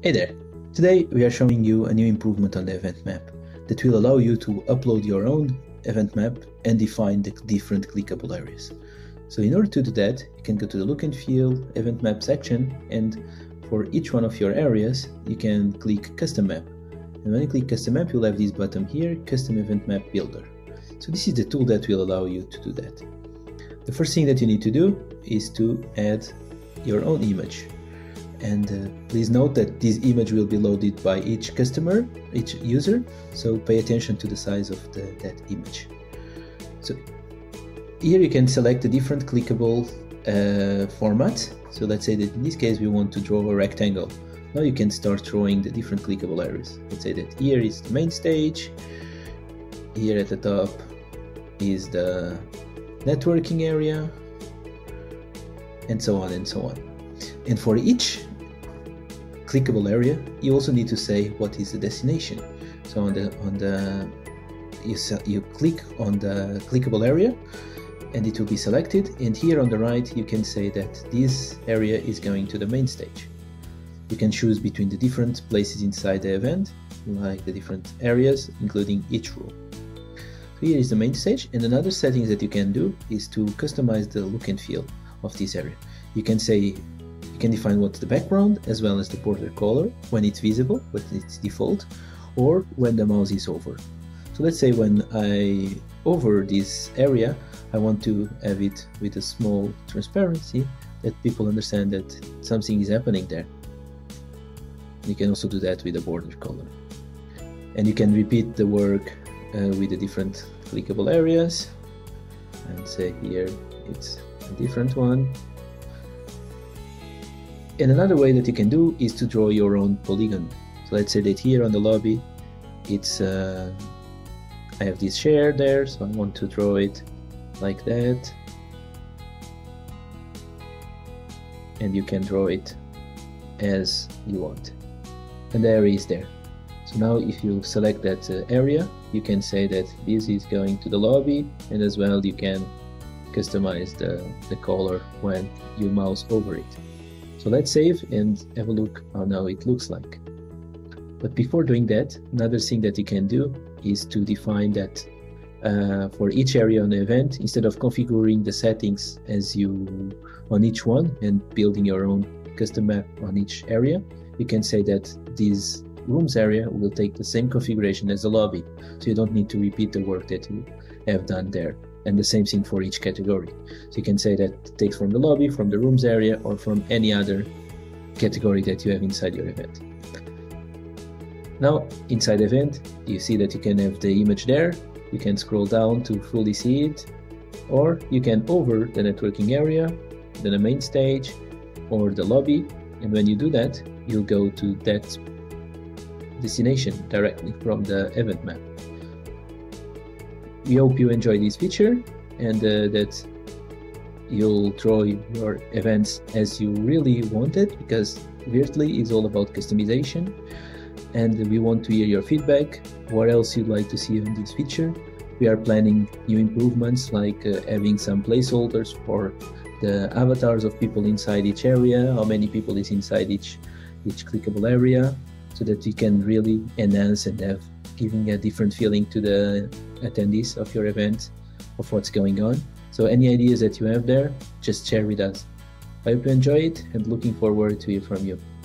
Hey there! Today we are showing you a new improvement on the event map that will allow you to upload your own event map and define the different clickable areas. So in order to do that, you can go to the look and feel event map section, and for each one of your areas you can click custom map. And when you click custom map, you'll have this button here, custom event map builder. So this is the tool that will allow you to do that. The first thing that you need to do is to add your own image. And please note that this image will be loaded by each user, so pay attention to the size of that image. So here you can select the different clickable formats. So let's say that in this case we want to draw a rectangle. Now you can start drawing the different clickable areas. Let's say that here is the main stage, here at the top is the networking area, and so on and so on. And for each clickable area, you also need to say what is the destination. So you click on the clickable area, and it will be selected. And here on the right, you can say that this area is going to the main stage. You can choose between the different places inside the event, like the different areas, including each room. So here is the main stage. And another setting that you can do is to customize the look and feel of this area. You can define what's the background, as well as the border color, when it's visible, when it's default, or when the mouse is over. So let's say when I over this area, I want to have it with a small transparency that people understand that something is happening there. You can also do that with a border color. And you can repeat the work with the different clickable areas. And say here it's a different one. And another way that you can do is to draw your own polygon. So let's say that here on the lobby, it's I have this chair there, so I want to draw it like that. And you can draw it as you want. And the area is there. So now if you select that area, you can say that this is going to the lobby, and as well you can customize the color when you mouse over it. So let's save and have a look how now it looks like. But before doing that, another thing that you can do is to define that for each area on the event, instead of configuring the settings as you on each one and building your own custom map on each area, you can say that this rooms area will take the same configuration as the lobby. So you don't need to repeat the work that you have done there. And the same thing for each category. So you can say that take from the lobby, from the rooms area, or from any other category that you have inside your event. Now, inside event, you see that you can have the image there. You can scroll down to fully see it, or you can over the networking area, then the main stage, or the lobby. And when you do that, you'll go to that destination directly from the event map. We hope you enjoy this feature, and that you'll draw your events as you really want it, because Virtly is all about customization, and we want to hear your feedback, what else you'd like to see on this feature. We are planning new improvements, like having some placeholders for the avatars of people inside each area, how many people is inside each clickable area, so that we can really enhance and have giving a different feeling to the attendees of your event of what's going on. So any ideas that you have there, just share with us. I hope you enjoy it, and looking forward to hear from you.